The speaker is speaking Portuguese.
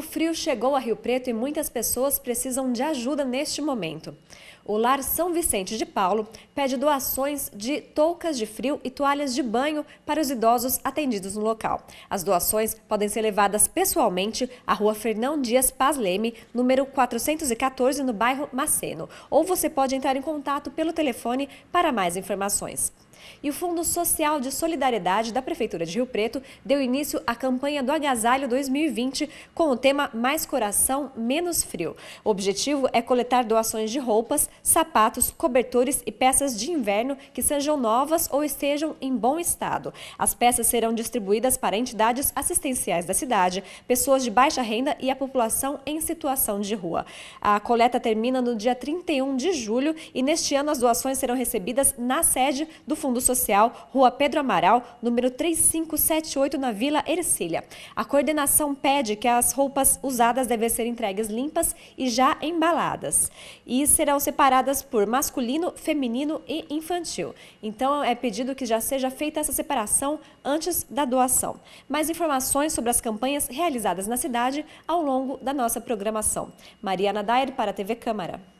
O frio chegou a Rio Preto e muitas pessoas precisam de ajuda neste momento. O Lar São Vicente de Paulo pede doações de toucas de frio e toalhas de banho para os idosos atendidos no local. As doações podem ser levadas pessoalmente à rua Fernão Dias Paes Leme, número 414, no bairro Maceno. Ou você pode entrar em contato pelo telefone para mais informações. E o Fundo Social de Solidariedade da Prefeitura de Rio Preto deu início à campanha do Agasalho 2020 com o tema Mais Coração, Menos Frio. O objetivo é coletar doações de roupas, sapatos, cobertores e peças de inverno que sejam novas ou estejam em bom estado. As peças serão distribuídas para entidades assistenciais da cidade, pessoas de baixa renda e a população em situação de rua. A coleta termina no dia 31 de julho e neste ano as doações serão recebidas na sede do Fundo Social, Rua Pedro Amaral, número 3578, na Vila Ercília. A coordenação pede que as roupas usadas devem ser entregues limpas e já embaladas. E serão separadas por masculino, feminino e infantil. Então é pedido que já seja feita essa separação antes da doação. Mais informações sobre as campanhas realizadas na cidade ao longo da nossa programação. Maria Nadair para a TV Câmara.